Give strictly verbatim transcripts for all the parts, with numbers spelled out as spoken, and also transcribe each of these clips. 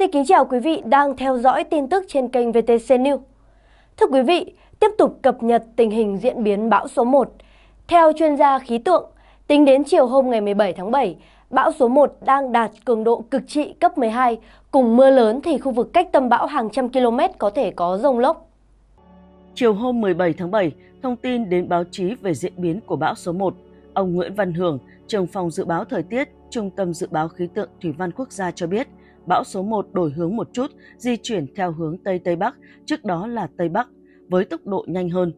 Xin kính chào quý vị đang theo dõi tin tức trên kênh vê tê xê News. Thưa quý vị, tiếp tục cập nhật tình hình diễn biến bão số một. Theo chuyên gia khí tượng, tính đến chiều hôm ngày mười bảy tháng bảy, bão số một đang đạt cường độ cực trị cấp mười hai. Cùng mưa lớn thì khu vực cách tâm bão hàng trăm ki lô mét có thể có rông lốc. Chiều hôm mười bảy tháng bảy, thông tin đến báo chí về diễn biến của bão số một. Ông Nguyễn Văn Hưởng, trưởng phòng dự báo thời tiết, Trung tâm Dự báo Khí tượng Thủy văn Quốc gia cho biết, bão số một đổi hướng một chút, di chuyển theo hướng Tây Tây Bắc, trước đó là Tây Bắc, với tốc độ nhanh hơn.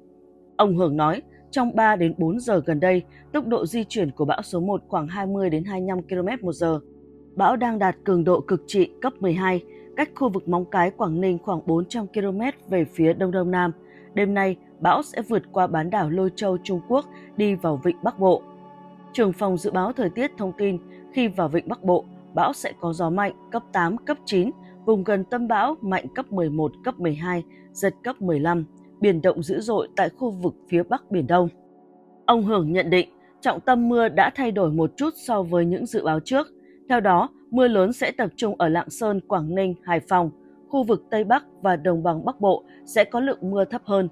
Ông Hưởng nói, trong ba đến bốn giờ gần đây, tốc độ di chuyển của bão số một khoảng hai mươi đến hai mươi lăm ki lô mét một giờ. Bão đang đạt cường độ cực trị cấp mười hai, cách khu vực Móng Cái, Quảng Ninh khoảng bốn trăm ki lô mét về phía Đông Đông Nam. Đêm nay, bão sẽ vượt qua bán đảo Lôi Châu, Trung Quốc, đi vào Vịnh Bắc Bộ. Trưởng phòng dự báo thời tiết thông tin, khi vào Vịnh Bắc Bộ, bão sẽ có gió mạnh cấp tám, cấp chín, vùng gần tâm bão mạnh cấp mười một, cấp mười hai, giật cấp mười lăm, biển động dữ dội tại khu vực phía Bắc Biển Đông. Ông Hưởng nhận định, trọng tâm mưa đã thay đổi một chút so với những dự báo trước. Theo đó, mưa lớn sẽ tập trung ở Lạng Sơn, Quảng Ninh, Hải Phòng. Khu vực Tây Bắc và Đồng bằng Bắc Bộ sẽ có lượng mưa thấp hơn.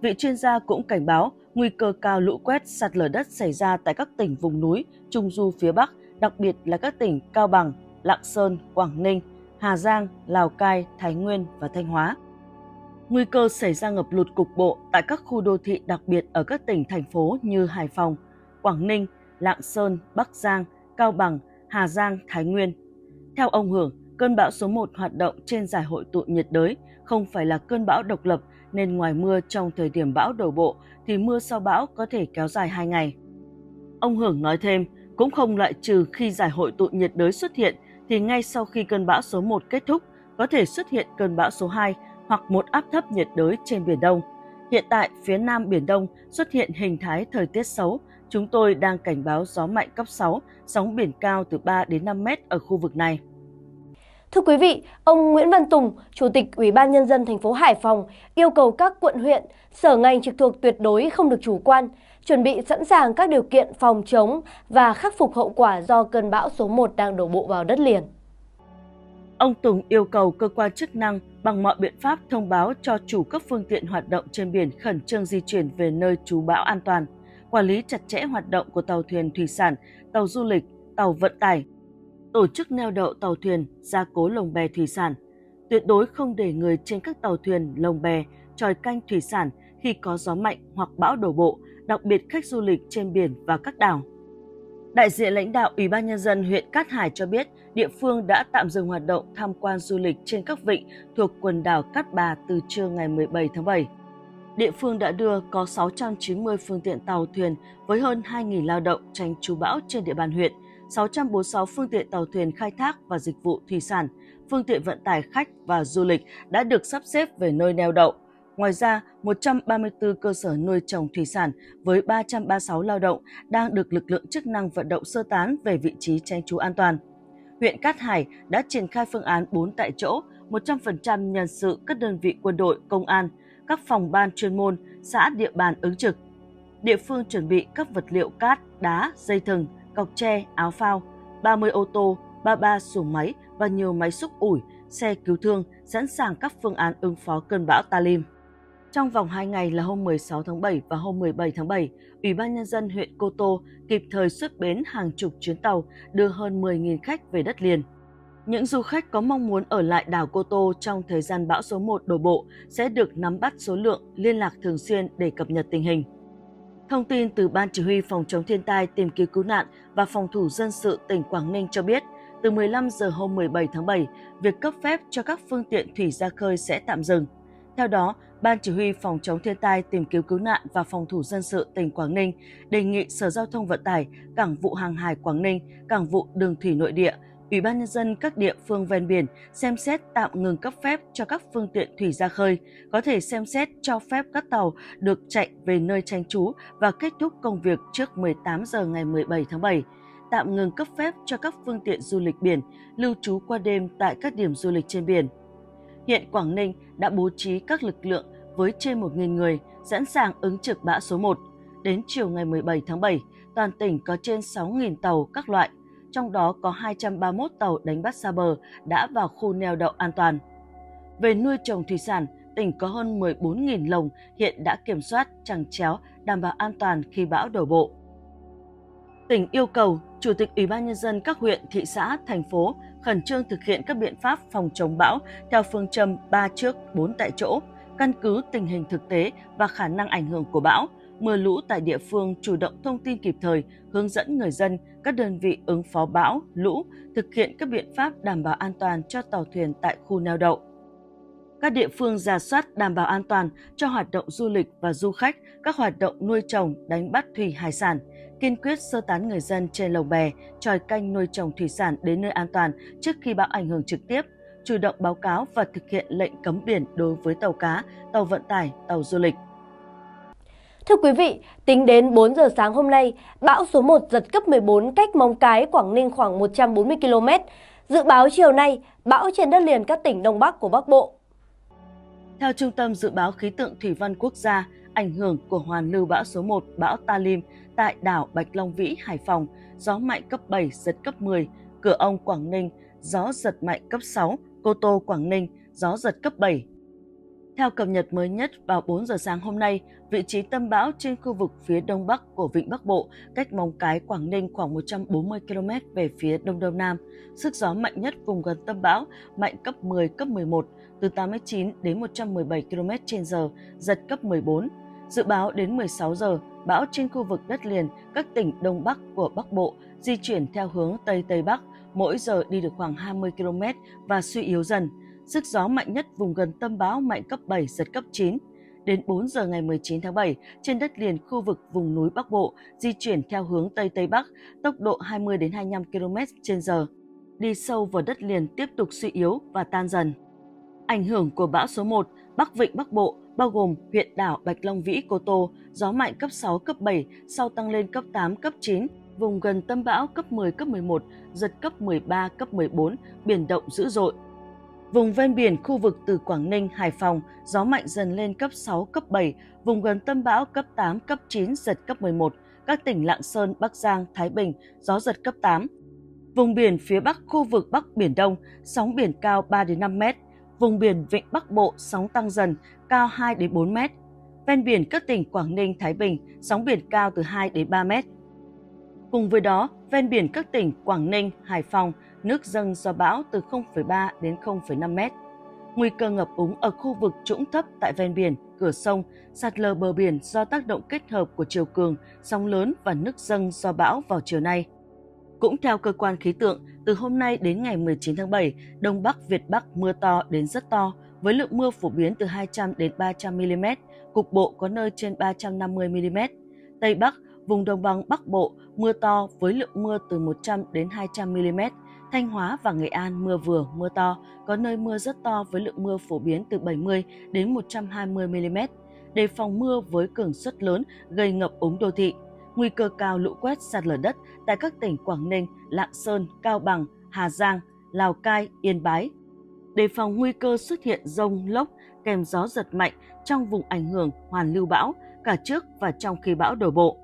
Vị chuyên gia cũng cảnh báo nguy cơ cao lũ quét, sạt lở đất xảy ra tại các tỉnh vùng núi, trung du phía Bắc, đặc biệt là các tỉnh Cao Bằng, Lạng Sơn, Quảng Ninh, Hà Giang, Lào Cai, Thái Nguyên và Thanh Hóa. Nguy cơ xảy ra ngập lụt cục bộ tại các khu đô thị, đặc biệt ở các tỉnh, thành phố như Hải Phòng, Quảng Ninh, Lạng Sơn, Bắc Giang, Cao Bằng, Hà Giang, Thái Nguyên. Theo ông Hưởng, cơn bão số một hoạt động trên giải hội tụ nhiệt đới, không phải là cơn bão độc lập, nên ngoài mưa trong thời điểm bão đổ bộ thì mưa sau bão có thể kéo dài hai ngày. Ông Hưởng nói thêm, cũng không loại trừ khi giải hội tụ nhiệt đới xuất hiện thì ngay sau khi cơn bão số một kết thúc, có thể xuất hiện cơn bão số hai hoặc một áp thấp nhiệt đới trên Biển Đông. Hiện tại, phía Nam Biển Đông xuất hiện hình thái thời tiết xấu. Chúng tôi đang cảnh báo gió mạnh cấp sáu, sóng biển cao từ ba đến năm mét ở khu vực này. Thưa quý vị, ông Nguyễn Văn Tùng, Chủ tịch Ủy ban Nhân dân thành phố Hải Phòng, yêu cầu các quận huyện, sở ngành trực thuộc tuyệt đối không được chủ quan, chuẩn bị sẵn sàng các điều kiện phòng chống và khắc phục hậu quả do cơn bão số một đang đổ bộ vào đất liền. Ông Tùng yêu cầu cơ quan chức năng bằng mọi biện pháp thông báo cho chủ các phương tiện hoạt động trên biển khẩn trương di chuyển về nơi trú bão an toàn, quản lý chặt chẽ hoạt động của tàu thuyền thủy sản, tàu du lịch, tàu vận tải, tổ chức neo đậu tàu thuyền, gia cố lồng bè thủy sản. Tuyệt đối không để người trên các tàu thuyền, lồng bè, chòi canh thủy sản khi có gió mạnh hoặc bão đổ bộ, đặc biệt khách du lịch trên biển và các đảo. Đại diện lãnh đạo Ủy ban Nhân dân huyện Cát Hải cho biết địa phương đã tạm dừng hoạt động tham quan du lịch trên các vịnh thuộc quần đảo Cát Bà từ trưa ngày mười bảy tháng bảy. Địa phương đã đưa có sáu trăm chín mươi phương tiện tàu thuyền với hơn hai nghìn lao động tránh trú bão trên địa bàn huyện, sáu trăm bốn mươi sáu phương tiện tàu thuyền khai thác và dịch vụ thủy sản, phương tiện vận tải khách và du lịch đã được sắp xếp về nơi neo đậu. Ngoài ra, một trăm ba mươi tư cơ sở nuôi trồng thủy sản với ba trăm ba mươi sáu lao động đang được lực lượng chức năng vận động sơ tán về vị trí tránh trú an toàn. Huyện Cát Hải đã triển khai phương án bốn tại chỗ, một trăm phần trăm nhân sự các đơn vị quân đội, công an, các phòng ban chuyên môn, xã địa bàn ứng trực. Địa phương chuẩn bị các vật liệu cát, đá, dây thừng, cọc tre, áo phao, ba mươi ô tô, ba mươi ba xuồng máy và nhiều máy xúc ủi, xe cứu thương sẵn sàng các phương án ứng phó cơn bão Talim. Trong vòng hai ngày là hôm mười sáu tháng bảy và hôm mười bảy tháng bảy, Ủy ban Nhân dân huyện Cô Tô kịp thời xuất bến hàng chục chuyến tàu đưa hơn mười nghìn khách về đất liền. Những du khách có mong muốn ở lại đảo Cô Tô trong thời gian bão số một đổ bộ sẽ được nắm bắt số lượng, liên lạc thường xuyên để cập nhật tình hình. Thông tin từ Ban Chỉ huy Phòng chống thiên tai, tìm kiếm cứu nạn và phòng thủ dân sự tỉnh Quảng Ninh cho biết, từ mười lăm giờ hôm mười bảy tháng bảy, việc cấp phép cho các phương tiện thủy ra khơi sẽ tạm dừng. Theo đó, Ban Chỉ huy Phòng chống thiên tai, tìm kiếm cứu nạn và phòng thủ dân sự tỉnh Quảng Ninh đề nghị Sở Giao thông Vận tải, Cảng vụ Hàng hải Quảng Ninh, Cảng vụ Đường thủy Nội địa, Ủy ban Nhân dân các địa phương ven biển xem xét tạm ngừng cấp phép cho các phương tiện thủy ra khơi, có thể xem xét cho phép các tàu được chạy về nơi tránh trú và kết thúc công việc trước mười tám giờ ngày mười bảy tháng bảy, tạm ngừng cấp phép cho các phương tiện du lịch biển lưu trú qua đêm tại các điểm du lịch trên biển. Hiện Quảng Ninh đã bố trí các lực lượng với trên một nghìn người sẵn sàng ứng trực bão số một. Đến chiều ngày mười bảy tháng bảy, toàn tỉnh có trên sáu nghìn tàu các loại. trong đó có hai trăm ba mươi mốt tàu đánh bắt xa bờ đã vào khu neo đậu an toàn. Về nuôi trồng thủy sản, tỉnh có hơn mười bốn nghìn lồng hiện đã kiểm soát, chằng chéo, đảm bảo an toàn khi bão đổ bộ. Tỉnh yêu cầu Chủ tịch Ủy ban Nhân dân các huyện, thị xã, thành phố khẩn trương thực hiện các biện pháp phòng chống bão theo phương châm ba trước bốn tại chỗ, căn cứ tình hình thực tế và khả năng ảnh hưởng của bão, mưa lũ tại địa phương chủ động thông tin kịp thời, hướng dẫn người dân, các đơn vị ứng phó bão, lũ, thực hiện các biện pháp đảm bảo an toàn cho tàu thuyền tại khu neo đậu. Các địa phương rà soát đảm bảo an toàn cho hoạt động du lịch và du khách, các hoạt động nuôi trồng, đánh bắt thủy hải sản, kiên quyết sơ tán người dân trên lồng bè, chòi canh nuôi trồng thủy sản đến nơi an toàn trước khi bão ảnh hưởng trực tiếp, chủ động báo cáo và thực hiện lệnh cấm biển đối với tàu cá, tàu vận tải, tàu du lịch. Thưa quý vị, tính đến bốn giờ sáng hôm nay, bão số một giật cấp mười bốn cách Móng Cái, Quảng Ninh khoảng một trăm bốn mươi ki lô mét. Dự báo chiều nay, bão trên đất liền các tỉnh Đông Bắc của Bắc Bộ. Theo Trung tâm Dự báo Khí tượng Thủy văn Quốc gia, ảnh hưởng của hoàn lưu bão số một, bão Talim tại đảo Bạch Long Vĩ, Hải Phòng, gió mạnh cấp bảy, giật cấp mười, Cửa Ông, Quảng Ninh, gió giật mạnh cấp sáu, Cô Tô, Quảng Ninh, gió giật cấp bảy. Theo cập nhật mới nhất vào bốn giờ sáng hôm nay, vị trí tâm bão trên khu vực phía đông bắc của Vịnh Bắc Bộ cách Móng Cái, Quảng Ninh khoảng một trăm bốn mươi ki lô mét về phía đông đông nam. Sức gió mạnh nhất vùng gần tâm bão mạnh cấp mười, cấp mười một, từ tám mươi chín đến một trăm mười bảy ki lô mét trên giờ, giật cấp mười bốn. Dự báo đến mười sáu giờ, bão trên khu vực đất liền các tỉnh Đông Bắc của Bắc Bộ di chuyển theo hướng Tây Tây Bắc, mỗi giờ đi được khoảng hai mươi ki lô mét và suy yếu dần. Sức gió mạnh nhất vùng gần tâm bão mạnh cấp bảy, giật cấp chín. Đến bốn giờ ngày mười chín tháng bảy, trên đất liền khu vực vùng núi Bắc Bộ di chuyển theo hướng Tây Tây Bắc, tốc độ hai mươi đến hai mươi lăm ki lô mét trên giờ. Đi sâu vào đất liền tiếp tục suy yếu và tan dần. Ảnh hưởng của bão số một, Bắc Vịnh Bắc Bộ, bao gồm huyện đảo Bạch Long Vĩ, Cô Tô, gió mạnh cấp sáu, cấp bảy, sau tăng lên cấp tám, cấp chín, vùng gần tâm bão cấp mười, cấp mười một, giật cấp mười ba, cấp mười bốn, biển động dữ dội. Vùng ven biển khu vực từ Quảng Ninh, Hải Phòng, gió mạnh dần lên cấp sáu, cấp bảy, vùng gần tâm bão cấp tám, cấp chín, giật cấp mười một, các tỉnh Lạng Sơn, Bắc Giang, Thái Bình, gió giật cấp tám. Vùng biển phía Bắc khu vực Bắc Biển Đông, sóng biển cao ba đến năm mét, vùng biển Vịnh Bắc Bộ sóng tăng dần, cao hai đến bốn mét. Ven biển các tỉnh Quảng Ninh, Thái Bình, sóng biển cao từ hai đến ba mét. Cùng với đó, ven biển các tỉnh Quảng Ninh, Hải Phòng, nước dâng do bão từ không phẩy ba đến không phẩy năm mét. Nguy cơ ngập úng ở khu vực trũng thấp tại ven biển, cửa sông, sạt lở bờ biển do tác động kết hợp của triều cường, sóng lớn và nước dâng do bão vào chiều nay. Cũng theo cơ quan khí tượng, từ hôm nay đến ngày mười chín tháng bảy, Đông Bắc Việt Bắc mưa to đến rất to, với lượng mưa phổ biến từ hai trăm đến ba trăm mi li mét, cục bộ có nơi trên ba trăm năm mươi mi li mét. Tây Bắc, vùng đồng bằng Bắc Bộ, mưa to với lượng mưa từ một trăm đến hai trăm mi li mét. Thanh Hóa và Nghệ An mưa vừa, mưa to, có nơi mưa rất to với lượng mưa phổ biến từ bảy mươi đến một trăm hai mươi mi li mét. Đề phòng mưa với cường suất lớn gây ngập úng đô thị. Nguy cơ cao lũ quét sạt lở đất tại các tỉnh Quảng Ninh, Lạng Sơn, Cao Bằng, Hà Giang, Lào Cai, Yên Bái. Đề phòng nguy cơ xuất hiện dông, lốc, kèm gió giật mạnh trong vùng ảnh hưởng hoàn lưu bão, cả trước và trong khi bão đổ bộ.